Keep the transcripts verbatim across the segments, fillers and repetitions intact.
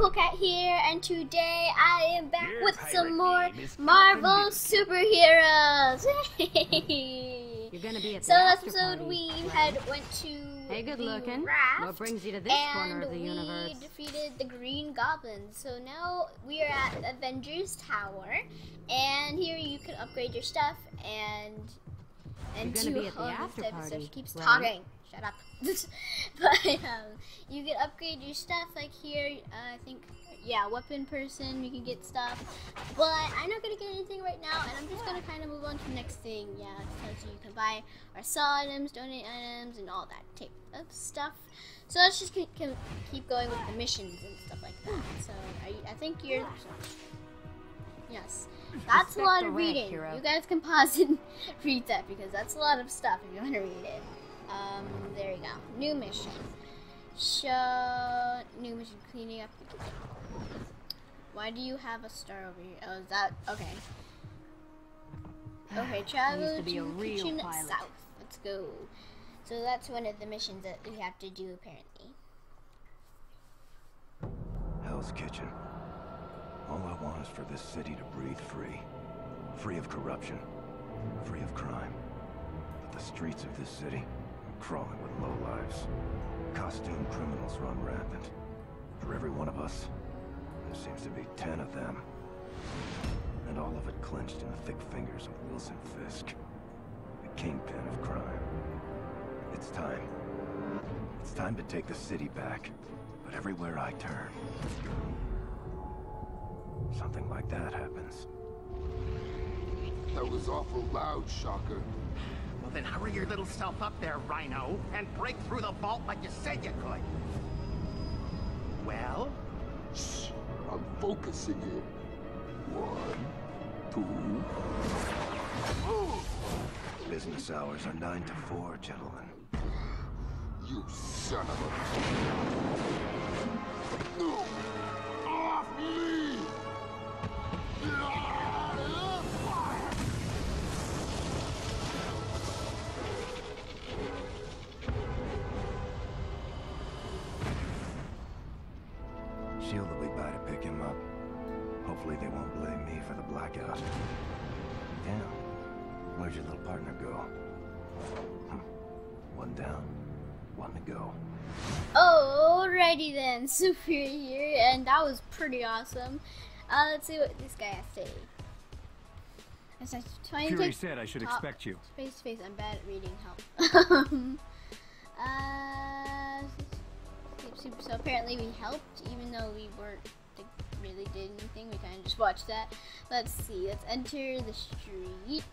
Cool Cat here, and today I am back Your with some more Marvel superheroes. You're gonna be at so last episode we right? had went to hey, good the looking. raft, what brings you to this and corner of the we universe? defeated the Green Goblin. So now we are at Avengers Tower, and here you can upgrade your stuff and and do all this type of stuff. She keeps right? talking. Shut up. But um, you can upgrade your stuff, like here, uh, I think, yeah, weapon person, you can get stuff. But I'm not going to get anything right now, and I'm just going to kind of move on to the next thing. Yeah, because you can buy or sell items, donate items, and all that type of stuff. So let's just keep, keep going with the missions and stuff like that. So I, I think you're... Yes. That's a lot of reading. You guys can pause and read that, because that's a lot of stuff if you want to read it. Um, there you go. New mission. Show new mission cleaning up. Why do you have a star over here? Oh, is that okay? Okay, travel to, to Kitchen South. Let's go. So that's one of the missions that we have to do apparently. Hell's Kitchen. All I want is for this city to breathe free, free of corruption, free of crime. But the streets of this city. Crawling with lowlives. Costume criminals run rampant. For every one of us, there seems to be ten of them. And all of it clenched in the thick fingers of Wilson Fisk, the kingpin of crime. It's time. It's time to take the city back. But everywhere I turn, something like that happens. That was awful loud, Shocker. Then hurry your little self up there, Rhino, and break through the vault like you said you could. Well? Shh, I'm focusing it. One, two... Business hours are nine to four, gentlemen. You son of a... No! Off me! SHIELD will be by to pick him up. Hopefully they won't blame me for the blackout. Damn. Where'd your little partner go? One down. One to go. Alrighty then. So we're here, and that was pretty awesome. Uh, let's see what this guy has to say. Fury said I should expect you. Space, space. I'm bad at reading. Help. uh... So apparently we helped, even though we weren't like, really did anything. We kind of just watched that. Let's see. Let's enter the street.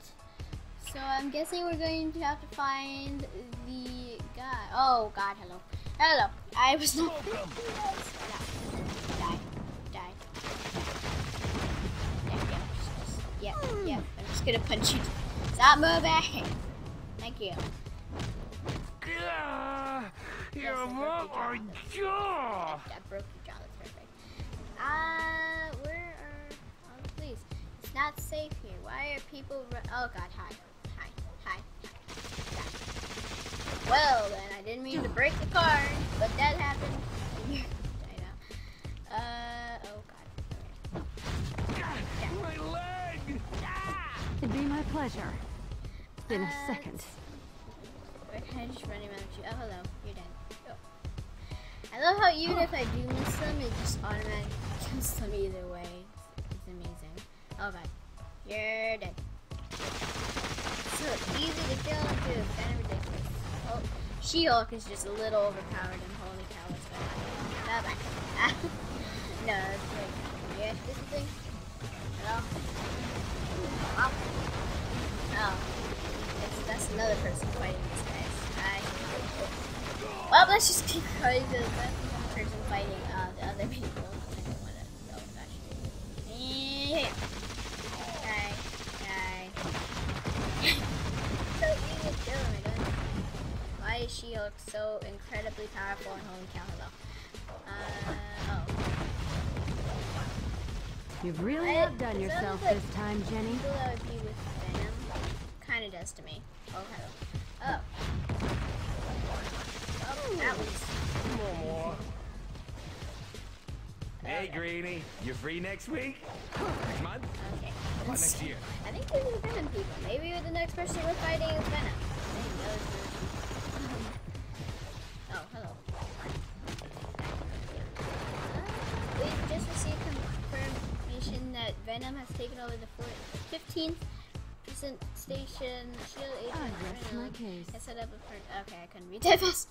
So I'm guessing we're going to have to find the guy. Oh God! Hello, hello. I was not. Welcome. Die, die, die. Yeah, yeah, yeah, yeah. I'm just gonna punch you. Stop moving. Thank you. Your mom or jaw! I broke your jaw, that's perfect. Uh, where are... Oh, please. It's not safe here. Why are people... Oh, God, hi. Hi, hi, hi. Well, then, I didn't mean to break the car, but that happened. I know. Uh, oh, God. Okay. My leg! It'd be my pleasure. It's been uh, a second. Can I just run him out of you? Oh, hello. You're dead. I love how even if I do miss them, it just automatically kills them either way. It's, it's amazing. Oh God. You're dead. It's so easy to kill too. It's kind of ridiculous. Oh, She-Hulk is just a little overpowered and holy cow, it's bad. Bye bye. No, that's like, yeah, this thing. Hello? Oh. Oh. That's, that's another person fighting this guy. Well, let's just keep going to the person fighting uh, the other people. I don't want to. Oh gosh. Yeah. Die. Die. So easy to kill him, I don't know. Why is She-Hulk so incredibly powerful and holy cow, hello? Uh, oh. You've really I, outdone yourself like this time, Jenny. That would be with Venom. Kind of does to me. Oh, hello. Oh. That was... Hey, Greenie, you free next week? Next month? Okay. About next year? I think we need Venom people. Maybe the next person we're fighting is Venom. Um, oh, hello. Uh, we've just received confirmation that Venom has taken over the fifteenth percent station. SHIELD agent oh, Rhino has set up a front. Okay, I couldn't read that fast.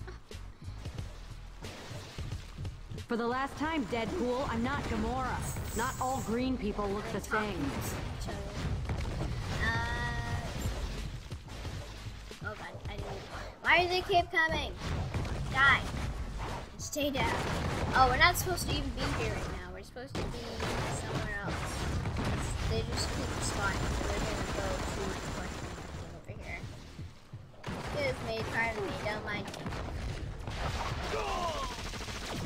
For the last time, Deadpool, I'm not Gamora. Not all green people look the same. Uh, oh god, I didn't. Why do they keep coming? Die. Stay down. Oh, we're not supposed to even be here right now. We're supposed to be somewhere else. They just keep responding, so they're gonna go to my question over here. This made part of me, don't mind me.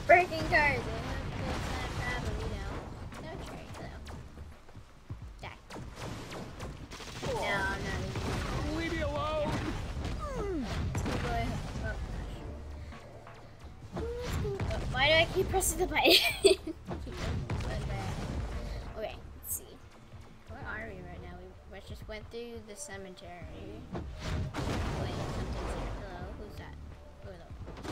Breaking cars, it's not a problem, you know. No tray, though. Die. Cool. No, I'm not even. Leave me alone! Mm. Let's go, boy. Oh, gosh. Oh, why do I keep pressing the button? Okay, let's see. Where are we right now? We just went through the cemetery. Wait, something's here. Hello, who's that? Who the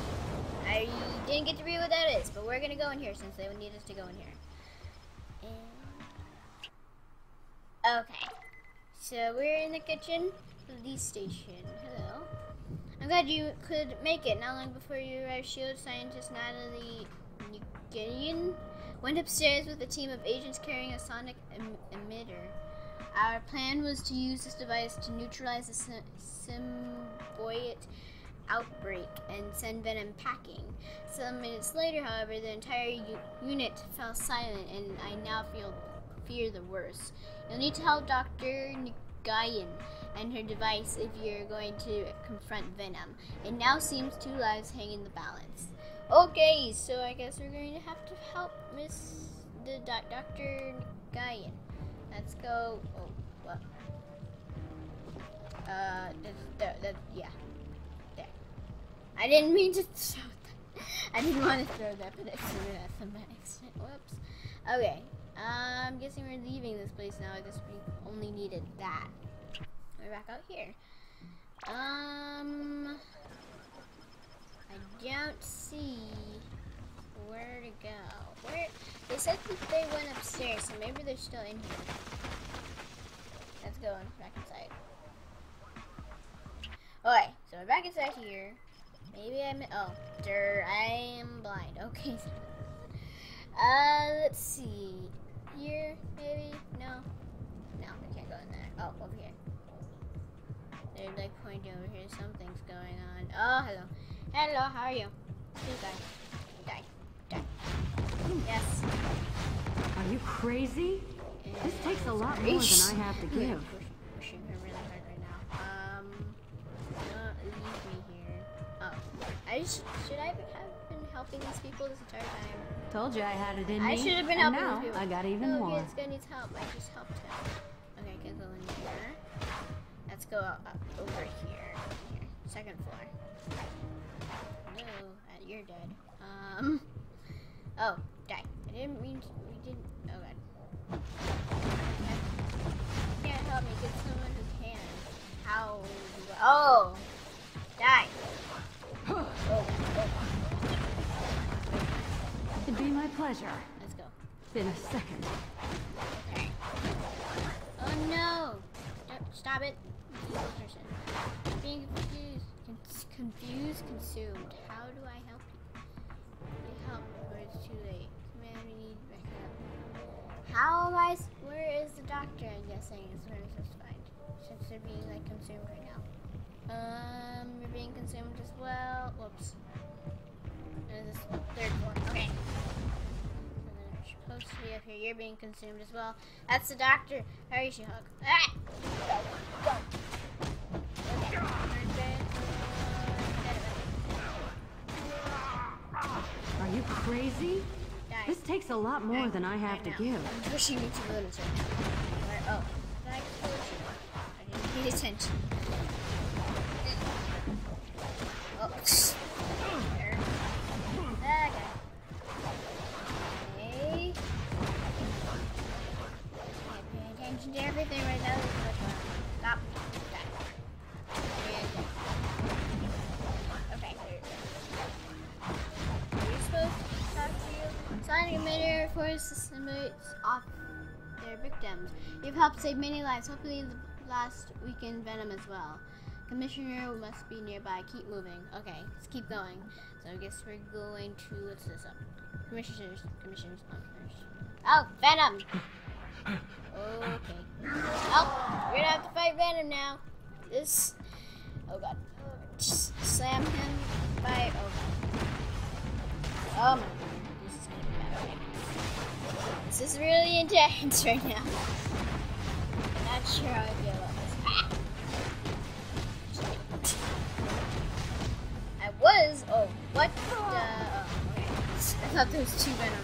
I didn't get to read what that is, but we're gonna go in here since they would need us to go in here. And okay, so we're in the kitchen police station. Hello. I'm glad you could make it. Not long before you arrived, SHIELD scientist Natalie New Gideon went upstairs with a team of agents carrying a sonic em emitter. Our plan was to use this device to neutralize the symbiote outbreak and send Venom packing. Some minutes later, however, the entire unit fell silent, and I now feel fear the worst. You'll need to help Doctor Nguyen and her device if you're going to confront Venom. It now seems two lives hang in the balance. Okay, so I guess we're going to have to help Miss the doc Doctor Nguyen. Let's go. Oh, what? Uh, that, that, yeah. I didn't mean to throw that. I didn't want to throw that, but I threw that from my accident. Whoops. Okay. Uh, I'm guessing we're leaving this place now. I guess we only needed that. We're back out here. Um. I don't see where to go. Where? They said that they went upstairs, so maybe they're still in here. Let's go on back inside. Okay. So we're back inside here. Maybe I'm, oh, der, I am blind. Okay. Uh, let's see. Here, maybe? No. No, I can't go in there. Oh, over here. They're like pointing over here. Something's going on. Oh, hello. Hello, how are you? Please die. Die. Die. Yes. Are you crazy? And this takes a lot more than I have to give. I'm pushing her really hard right now. Um, uh, leave me here. Oh, I sh should I have been helping these people this entire time? Told you I had it in me. I should have been helping these people. I got even oh, more. Okay, this guy needs help. I just helped him. Okay, I can go in here. Let's go up, up over here. Here. Second floor. No, oh, you're dead. Um. Oh, die. I didn't mean to, we didn't. Oh god. You can't help me. Get someone who can. How? Do I oh, die. Oh, oh, oh. It'd be my pleasure. Let's go. Been a second. Okay. Oh no! Yep, stop it. Person. Being confused, Con confused, consumed. How do I help you? I help, or it's too late. Man, we need backup. How am I? Where is the doctor? I'm guessing is where I'm supposed to find. Since they're being like consumed right now. Um, you're being consumed as well. Whoops. And this third one. Okay. And then you're supposed to be up here. You're being consumed as well. That's the doctor. Hurry, She-Hulk. Ah! Go, go. Okay. Third bed. Are you crazy? Die. This takes a lot more Die. than I have right to now. give. I'm pushing you to the literature. Oh. I didn't pay attention. Oh, there. Okay. Okay. thing right now is like, stop that. And okay, there you go. Are you supposed to talk to you? Sonic made air force assimilates off their victims. You've helped save many lives, hopefully the last weekend Venom as well. Commissioner must be nearby. Keep moving. Okay, let's keep going. So I guess we're going to, what's this up? Commissioners, commissioners, commissioners. Oh, Venom! Okay. Oh, we're gonna have to fight Venom now. This, oh god. Just slam him by, oh god. Oh my god, this is gonna be bad. Okay. This is really intense right now. I'm not sure how I feel about this. Ah! I was, oh, what the, oh, okay. I thought there was two Venoms.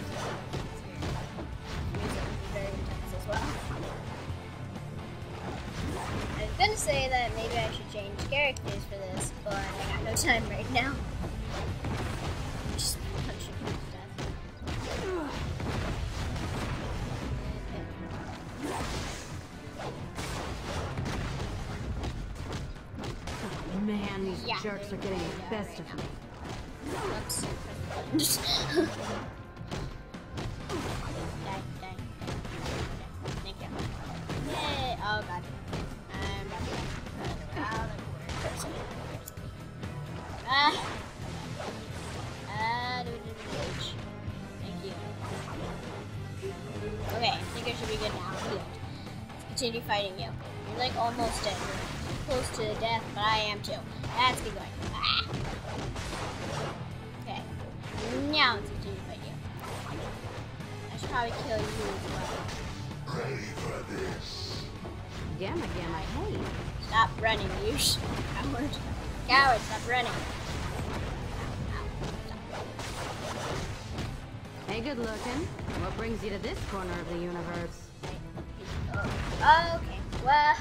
Music would be very intense as well. I was gonna say that maybe I should change characters for this, but I got no time right now. I'm just punching him to death. Oh, man, these yeah, jerks are getting the best right of me. Oops. Yay! Oh god. I'm about to run around and Ah! Ah, do it in the village. Thank you. Okay, I think I should be good now. Good. Let's continue fighting you. You're like almost dead. You're close to death, but I am too. That's good going. Ah! Okay. Now let's continue fighting you. I should probably kill you as well. Ready for this. Gamma, Gamma, hey. Stop running, you coward. Coward, stop running. Ow, ow, stop. Hey, good looking. What brings you to this corner of the universe? Oh, okay, well.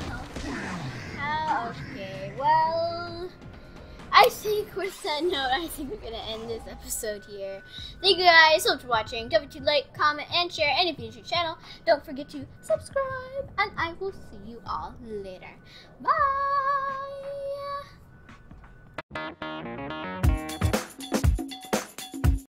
Oh, okay, well. I think with that note, I think we're gonna end this episode here. Thank you guys so much for watching. Don't forget to like, comment, and share. And if you're new to the channel, don't forget to subscribe. And I will see you all later. Bye!